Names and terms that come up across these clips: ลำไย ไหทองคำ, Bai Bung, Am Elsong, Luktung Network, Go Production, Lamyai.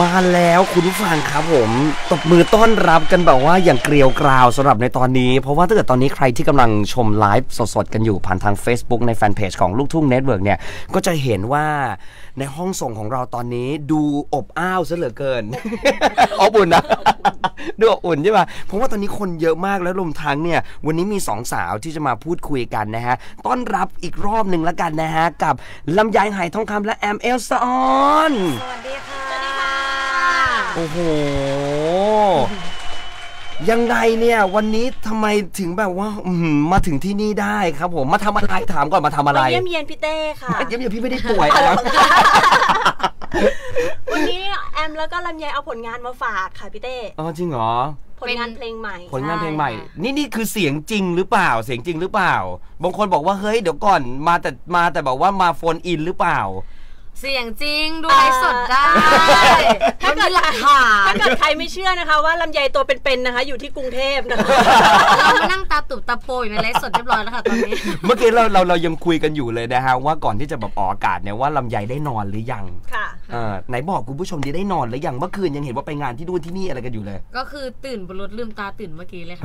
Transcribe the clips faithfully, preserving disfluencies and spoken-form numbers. มาแล้วคุณผู้ฟังครับผมตบมือต้อนรับกันแบบว่าอย่างเกลียวกราวสำหรับในตอนนี้เพราะว่าถ้าเกิดตอนนี้ใครที่กำลังชมไลฟ์สดๆกันอยู่ผ่านทาง Facebook ในแฟนเพจของลูกทุ่งเน็ตเวิร์กเนี่ยก็จะเห็นว่าในห้องส่งของเราตอนนี้ดูอบอ้าวซะเหลือเกิน อบอุ่นนะดูอบอุ่นใช่ป่ะเพราะว่าตอนนี้คนเยอะมากแล้วรวมทั้งเนี่ยวันนี้มีสองสาวที่จะมาพูดคุยกันนะฮะต้อนรับอีกรอบหนึ่งละกันนะฮะกับลำไยไหทองคำและแอมเอลซอนสวัสดีค่ะโอ้โหยังไงเนี่ยวันนี้ทำไมถึงแบบว่ามาถึงที่นี่ได้ครับผมมาทำอะไรถามก่อนมาทำอะไรมาเยี่ยมเยียนพี่เต้ค่ะเยี่ยมเยียนพี่ไม่ได้ป่วยแล้ววันนี้แอมแล้วก็ลำไยเอาผลงานมาฝากค่ะพี่เต้อ๋อจริงเหรอผลงานเพลงใหม่ผลงานเพลงใหม่นี่นี่คือเสียงจริงหรือเปล่าเสียงจริงหรือเปล่าบางคนบอกว่าเฮ้ยเดี๋ยวก่อนมาแต่มาแต่บอกว่ามาโฟนอินหรือเปล่าเสียงจริงดูไลฟ์สดได้ถ้าเกิดถ้าเกิดใครไม่เชื่อนะคะว่าลำไยตัวเป็นๆนะคะอยู่ที่กรุงเทพนะคะเรามานั่งตาตุบตาโปอยู่ในไลฟ์สดเรียบร้อยแล้วค่ะตอนนี้เมื่อกี้เราเราเรายังคุยกันอยู่เลยนะฮะว่าก่อนที่จะแบบออกอากาศเนี่ยว่าลำไยได้นอนหรือยังค่ะไหนบอกคุณผู้ชมดีได้นอนหรือยังเมื่อคืนยังเห็นว่าไปงานที่นู่นที่นี่อะไรกันอยู่เลยก็คือตื่นบนรถลืมตาตื่นเมื่อกี้เลยค่ะ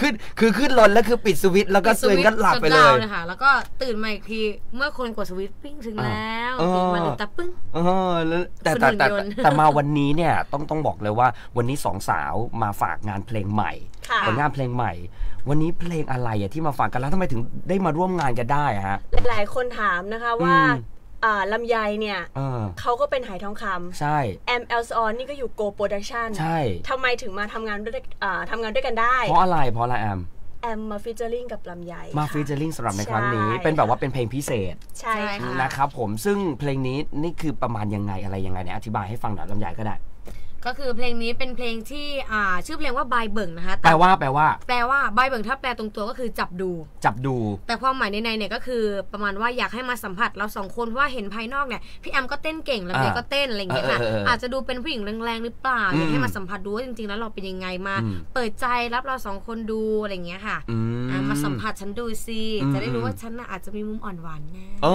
ขึ้นคือขึ้นรถแล้วคือปิดสวิตช์แล้วก็ตัวเองก็หลับไปเลยนะคะแล้วก็ตื่นมาอีกทีเมื่อคนกดสวิตช์ปิ้งถึงแล้วถึงมาเลยตะปึ้งแต่แต่แต่แต่มาวันนี้เนี่ยต้องต้องบอกเลยว่าวันนี้สองสาวมาฝากงานเพลงใหม่ผลงานเพลงใหม่วันนี้เพลงอะไรอ่ะที่มาฝากกันแล้วทำไมถึงได้มาร่วมงานกันได้ฮะหลายคนถามนะคะว่าลำไยเนี่ยเขาก็เป็นไหทองคำใช่แอมเอลซอนนี่ก็อยู่โกโปรดักชั่นใช่ทำไมถึงมาทำงานด้วยทำงานด้วยกันได้เพราะอะไรเพราะอะไรแอมแอมมาฟีเจอริ่งกับลำไยมาฟีเจอริ่งสำหรับในครั้งนี้เป็นแบบว่าเป็นเพลงพิเศษใช่นะครับผมซึ่งเพลงนี้นี่คือประมาณยังไงอะไรยังไงเนี่ยอธิบายให้ฟังหน่อยลำไยก็ได้ก็คือเพลงนี้เป็นเพลงที่อ่าชื่อเพลงว่าใบเบิ่งนะคะแปลว่าแปลว่าแปลว่าใบเบิ่งถ้าแปลตรงตัวก็คือจับดูจับดูแต่ความหมายในในเนี่ยก็คือประมาณว่าอยากให้มาสัมผัสเราสองคนเพราะว่าเห็นภายนอกเนี่ยพี่แอมก็เต้นเก่งลำไยก็เต้นอะไรอย่างเงี้ยค่ะอาจจะดูเป็นผู้หญิงแรงๆหรือเปล่าอยากให้มาสัมผัสดูว่าจริงๆแล้วเราเป็นยังไงมาเปิดใจรับเราสองคนดูอะไรอย่างเงี้ยค่ะมาสัมผัสฉันดูสิจะได้รู้ว่าฉันอาจจะมีมุมอ่อนหวานนะเอ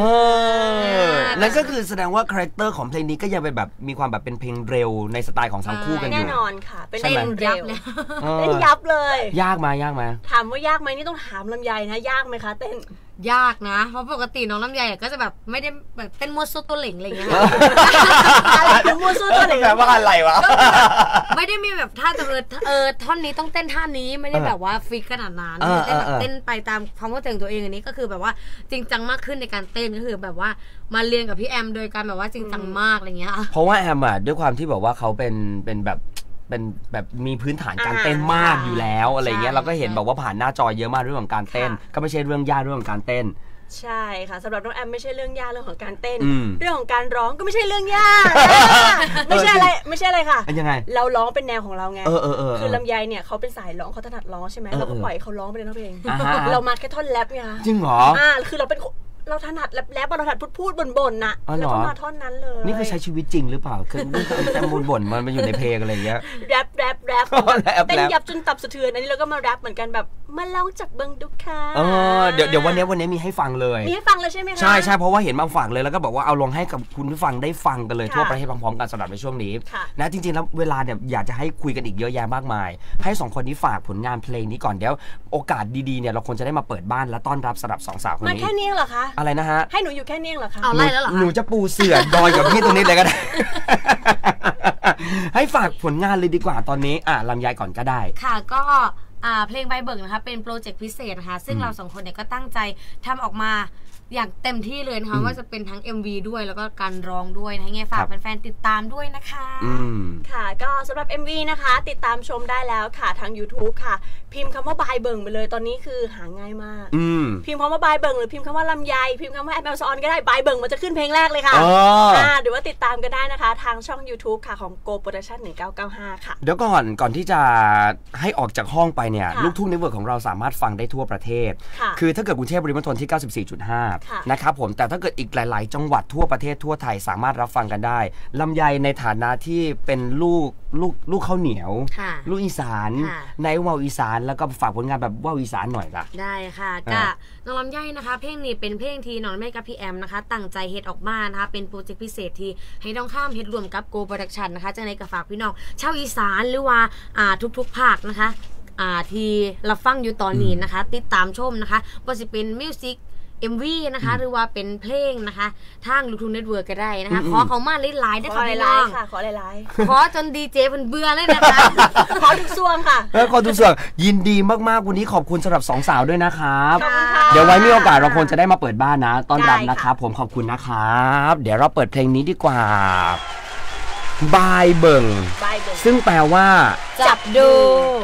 อนั่นก็คือแสดงว่าคาแรคเตอร์ของเพลงนี้ก็ยังเป็นแบบมีความแบบเป็นเพลงเร็วในสไตล์ของทั้งคู่กันอยู่แน่นอนค่ะเป็นเล่นยับเลยเล่นยับเลยยากไหมยากไหมถามว่ายากไหมนี่ต้องถามลำไยนะยากไหมคะเต้นยากนะเพราะปกติน้องลำไยก็จะแบบไม่ได้แบบเต้นมั่วซั่วตัวเหล่งอะไรอย่างเงี้ยอะไรคือมั่วซั่วตัวเหล่งแปลว่าอะไรวะไม่ได้มีแบบท่าจะเออเออท่อนนี้ต้องเต้นท่านี้ไม่ได้แบบว่าฟิกขนาดนั้นเต้นแบบเต้นไปตามความเข้าใจของตัวเองอันนี้ก็คือแบบว่าจริงจังมากขึ้นในการเต้นก็คือแบบว่ามาเรียนกับพี่แอมโดยการแบบว่าจริงจังมากอะไรเงี้ยเพราะว่าแอมอ่ะด้วยความที่แบบว่าเขาเป็นเป็นแบบเป็นแบบมีพื้นฐานการเต้นมากอยู่แล้วอะไรเงี้ยเราก็เห็นบอกว่าผ่านหน้าจอเยอะมากเรื่องของการเต้นก็ไม่ใช่เรื่องยากเรื่องของการเต้นใช่ค่ะสำหรับน้องแอมไม่ใช่เรื่องยากเรื่องของการเต้นเรื่องของการร้องก็ไม่ใช่เรื่องยากไม่ใช่อะไรไม่ใช่อะไรค่ะยังไงเราร้องเป็นแนวของเราไงคือลำไยเนี่ยเขาเป็นสายร้องเขาถนัดร้องใช่ไหมเราก็ปล่อยเขาร้องไปเลยนะเพลงเรามาแค่ท่อนแรปไงจริงเหรออ่าคือเราเป็นเราถนัดแรปเราถนัดพูดพูดบ่นๆน่ะแล้วก็มาท่อนนั้นเลยนี่คือใช้ชีวิตจริงหรือเปล่าคือแต่บ่นๆมันมาอยู่ในเพลงอะไรอย่างเงี้ยแรปแรปแรปเต้นยับจนตับสะเทือนอันนี้เราก็มาแรปเหมือนกันแบบมาลองจับเบิ้งดูค่ะเออเดี๋ยวเดี๋ยววันนี้วันนี้มีให้ฟังเลยมีให้ฟังเลยใช่ไหมคะใช่ใช่เพราะว่าเห็นมาฝากเลยแล้วก็บอกว่าเอาลงให้กับคุณผู้ฟังได้ฟังกันเลยทั่วประเทศพร้อมๆกันสำหรับในช่วงนี้นะจริงๆแล้วเวลาเนี่ยอยากจะให้คุยกันอีกเยอะแยะมากมายให้สองคนนี้ฝากผลงานเพลงนี้ก่อนเดี๋ยวโอกาสดีๆเนี่ยเราควรจะได้มาเปิดบ้านและต้อนรับสำหรับสองสาวคนนี้มาแค่นี้เหรอคะอะไรนะฮะให้หนูอยู่แค่เนียงเหรอคะเอาไล่แล้วเหรอหนูจะปูเสือดอยกับพี่ตัวนี้เลยก็ได้ให้ฝากผลงานเลยดีกว่าตอนนี้อ่ะลำไยก่อนก็ได้ค่ะก็เพลงใบเบิ่งนะคะเป็นโปรเจกต์พิเศษนะคะซึ่งเราสองคนเนี่ยก็ตั้งใจทำออกมาอย่างเต็มที่เลยนะคะว่าจะเป็นทั้ง เอ็ม วี ด้วยแล้วก็การร้องด้วยนะไงฝากแฟนๆติดตามด้วยนะคะค่ะก็สำหรับ เอ็ม วี นะคะติดตามชมได้แล้วค่ะทาง ยูทูบ ค่ะพิมพ์คำว่าบายเบิ่งไปเลยตอนนี้คือหาง่ายมากพิมพ์คำว่าบายเบิ่งหรือพิมพ์คำว่าลำไยพิมพ์คำว่าแอมเบลซอนก็ได้บายเบิ่งมันจะขึ้นเพลงแรกเลยค่ะหรือว่าติดตามก็ได้นะคะทางช่อง ยูทูบ ค่ะของ โก โปรดักชั่น หนึ่งเก้าเก้าห้าค่ะเดี๋ยวก่อนก่อนที่จะให้ออกจากห้องไป เนี่ยลูกทุ่งเน็ตเวิร์กของเราสามารถฟังได้ทั่วประเทศคือถ้าเกิดกรุงเทพปริมณฑลที่ เก้าสิบสี่จุดห้า นะครับผมแต่ถ้าเกิดอีกหลายๆจังหวัดทั่วประเทศทั่วไทยสามารถรับฟังกันได้ลำไยในฐานะที่เป็นลูกลูกลูกข้าวเหนียวลูกอีสานในว่าวอีสานแล้วก็ฝากผลงานแบบว่าวอีสานหน่อยล่ะได้ค่ะก็น้องลำไยนะคะเพลงนี้เป็นเพลงที่น้องแม่กับพี่แอมนะคะตั้งใจเฮ็ดออกมานะคะเป็นโปรเจกต์พิเศษที่ให้น้องข้ามเฮ็ดรวมกับโกโปรดักชั่นนะคะจังในกับฝากพี่น้องชาวอีสานหรือว่าทุกๆภาคนะคะที่รับฟังอยู่ตอนนี้นะคะติดตามชมนะคะว่าจะเป็นมิวสิกเอ็ม วี นะคะหรือว่าเป็นเพลงนะคะทางลูกทุ่งเน็ตเวิร์กก็ได้นะคะขอเขามาไลฟ์ได้ขอไลฟ์ค่ะขอไลฟ์ขอจนดีเจเป็นเบื่อเลยนะคะขอทุกส่วนค่ะขอทุกส่วนยินดีมากๆวันนี้ขอบคุณสำหรับสองสาวด้วยนะครับเดี๋ยวไว้มีโอกาสเราคงจะได้มาเปิดบ้านนะต้อนรับนะครับผมขอบคุณนะครับเดี๋ยวเราเปิดเพลงนี้ดีกว่าบายเบิ่งซึ่งแปลว่าจับดู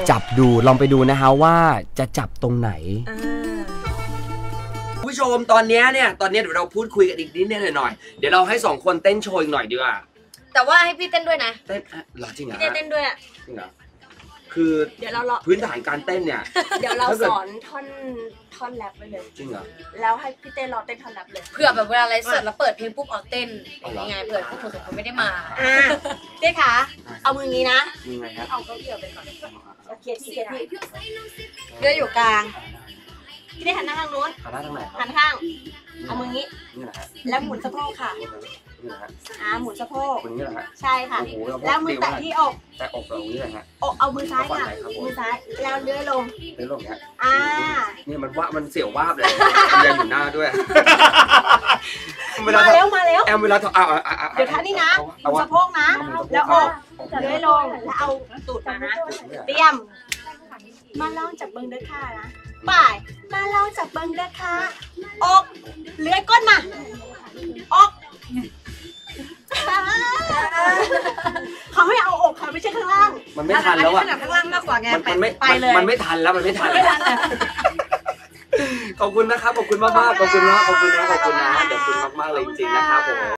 จับดูลองไปดูนะฮะว่าจะจับตรงไหนผู้ชมตอนนี้เนี่ยตอนนี้เดี๋ยวเราพูดคุยกันอีกนิดนิดหน่อยหน่อยเดี๋ยวเราให้สองคนเต้นโชว์อีกหน่อยดีกว่าแต่ว่าให้พี่เต้นด้วยนะเต้นหรอจริงเหรอพี่เต้นด้วยอ่ะจริงเหรอคือเดี๋ยวเราพื้นฐานการเต้นเนี่ยเดี๋ยวเราสอนท่อนท่อนแรปไปเลยจริงเหรอแล้วให้พี่เต้นรอเต้นท่อนแรปเลยเผื่อแบบเวลาไลฟ์สดแล้วเปิดเพลงปุ๊บออกเต้นยังไงเผื่อพวกคนสองคนไม่ได้มาเต้ค่ะเอามืองี้นะเอาเก้าอี้ไปก่อนโอเคพี่เต้เยอะอยู่กลางพี่ได้หันหน้าข้างนู้นหันหน้าทางไหนหันข้างเอามืองี้แล้วหมุนสะโพกค่ะอ่าหมุนสะโพกใช่ค่ะแล้วมือแตะที่อกแตะอกเราอย่างนี้เลยฮะอกเอามือซ้ายค่ะมือซ้ายแล้วเลื้อยลงเลื้อยลงฮะอ่านี่มันว่ามันเสียววาบเลยเรียนอยู่หน้าด้วยมาแล้วมาแล้วแอมเวลาเอาเดี๋ยวท่านี่นะหมุนสะโพกนะแล้วอกเลื้อยลงแล้วเอาตูดมานะเตรียมมาลองจับเบิ้งเด้อค่ะนะบ่ายมาลองจับเบิ้งเด้อค่ะอกเลื้อยก้นมาอกเขาให้เอาอกค่ะไม่ใช่ข้างล่างมันไม่ทันแล้วอ่ะข้างล่างมากกว่าไงไปไปเลยมันไม่ทันแล้วมันไม่ทันขอบคุณนะครับขอบคุณมากๆขอบคุณนะขอบคุณนะขอบคุณนะขอบคุณมากๆเลยจริงๆนะครับผม